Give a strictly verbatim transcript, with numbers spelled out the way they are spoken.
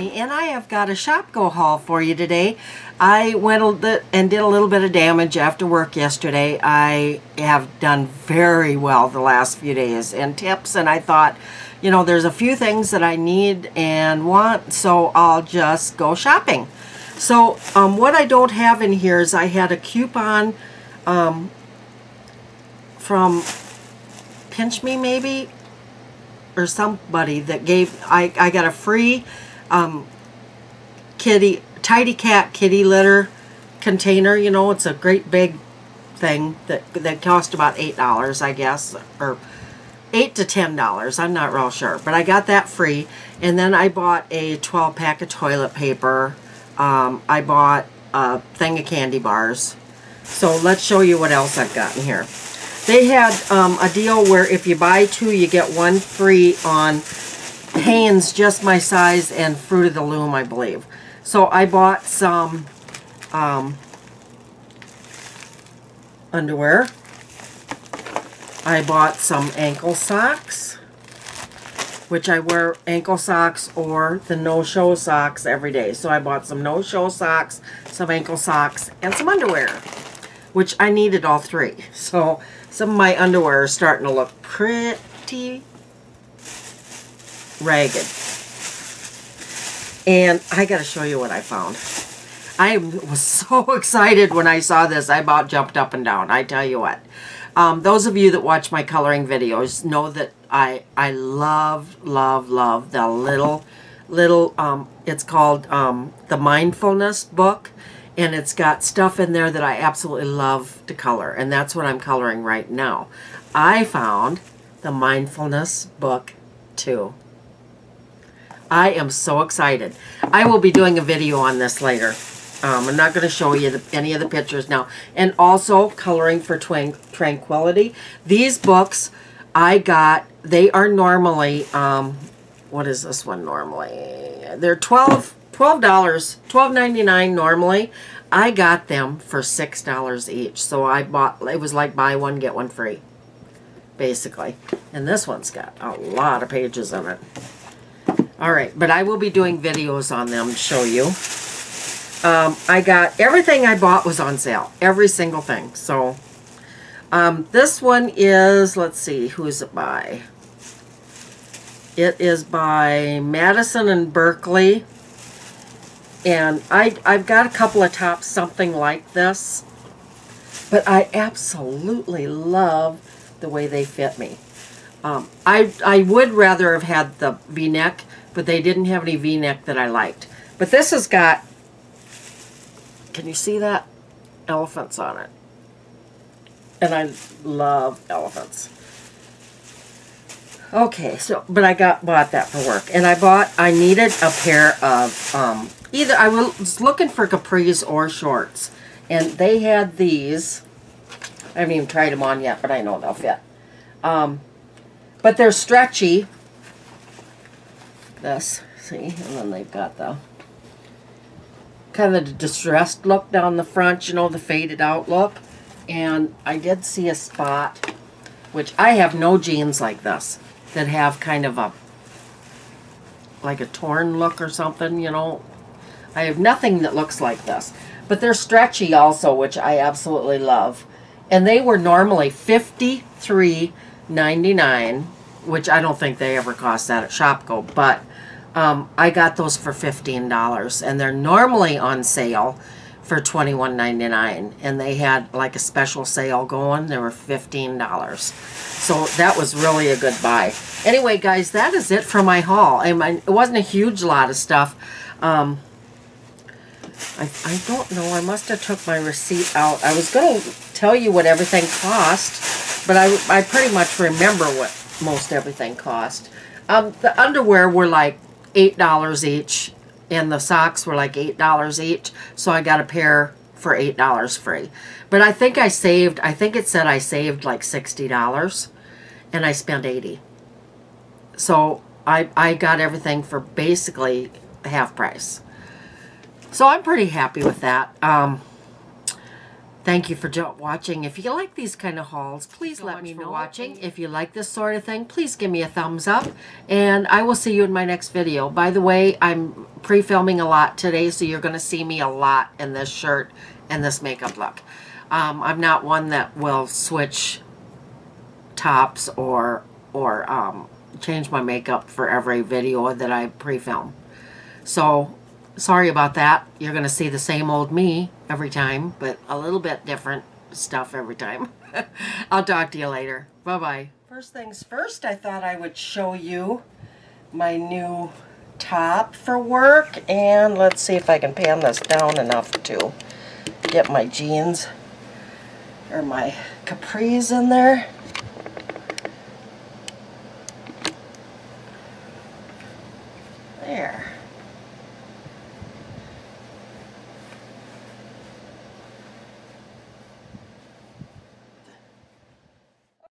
Bonnie, and I have got a Shopko haul for you today. I went a bit and did a little bit of damage after work yesterday. I have done very well the last few days and tips, and I thought, you know, there's a few things that I need and want, so I'll just go shopping. So um, what I don't have in here is I had a coupon um, from Pinch Me, maybe, or somebody that gave, I, I got a free um, kitty, Tidy Cat kitty litter container. You know, it's a great big thing that, that cost about eight dollars, I guess, or eight to ten dollars. I'm not real sure, but I got that free. And then I bought a twelve pack of toilet paper. Um, I bought a thing of candy bars. So let's show you what else I've gotten here. They had um, a deal where if you buy two, you get one free on Hanes Just My Size and Fruit of the Loom, I believe. So I bought some um, underwear. I bought some ankle socks, which I wear ankle socks or the no-show socks every day. So I bought some no-show socks, some ankle socks, and some underwear, which I needed all three. So some of my underwear is starting to look pretty ragged. And I got to show you what I found. I was so excited when I saw this. I about jumped up and down, I tell you what. Um, those of you that watch my coloring videos know that I I love, love, love the little, little, um, it's called um, the Mindfulness Book. And it's got stuff in there that I absolutely love to color. And that's what I'm coloring right now. I found the Mindfulness Book too. I am so excited. I will be doing a video on this later. Um, I'm not going to show you the, any of the pictures now. And also, Coloring for Twang, Tranquility. These books I got, they are normally, um, what is this one normally? They're twelve dollars. twelve dollars, twelve ninety-nine normally. I got them for six dollars each. So I bought, it was like buy one, get one free, basically. And this one's got a lot of pages in it. All right, but I will be doing videos on them to show you. Um, I got, everything I bought was on sale. Every single thing. So um, this one is, let's see, who is it by? It is by Madison and Berkeley. And I, I've got a couple of tops, something like this. But I absolutely love the way they fit me. Um, I, I would rather have had the V-neck, but they didn't have any V-neck that I liked. But this has got, can you see that? Elephants on it. And I love elephants. Okay, so, but I got bought that for work. And I bought, I needed a pair of, um, either, I was looking for capris or shorts. And they had these. I haven't even tried them on yet, but I know they'll fit. Um, but they're stretchy. This, see, and then they've got the kind of the distressed look down the front, you know, the faded out look. And I did see a spot, which I have no jeans like this that have kind of a, like a torn look or something, you know. I have nothing that looks like this. But they're stretchy also, which I absolutely love. And they were normally fifty-three ninety-nine, which I don't think they ever cost that at Shopko. But um, I got those for fifteen dollars. And they're normally on sale for twenty-one ninety-nine. And they had like a special sale going. They were fifteen dollars. So that was really a good buy. Anyway, guys, that is it for my haul. I mean, it wasn't a huge lot of stuff. Um... I, I don't know. I must have took my receipt out. I was going to tell you what everything cost, but I, I pretty much remember what most everything cost. Um, the underwear were like eight dollars each, and the socks were like eight dollars each, so I got a pair for eight dollars free. But I think I saved, I think it said I saved like sixty dollars, and I spent eighty dollars. So I, I got everything for basically half price. So I'm pretty happy with that. Um, thank you for watching. If you like these kind of hauls, please let me know. Watching. If you like this sort of thing, please give me a thumbs up. And I will see you in my next video. By the way, I'm pre-filming a lot today, so you're going to see me a lot in this shirt and this makeup look. Um, I'm not one that will switch tops or or um, change my makeup for every video that I pre-film. So, sorry about that. You're going to see the same old me every time, but a little bit different stuff every time. I'll talk to you later. Bye-bye. First things first, I thought I would show you my new top for work, and let's see if I can pan this down enough to get my jeans or my capris in there.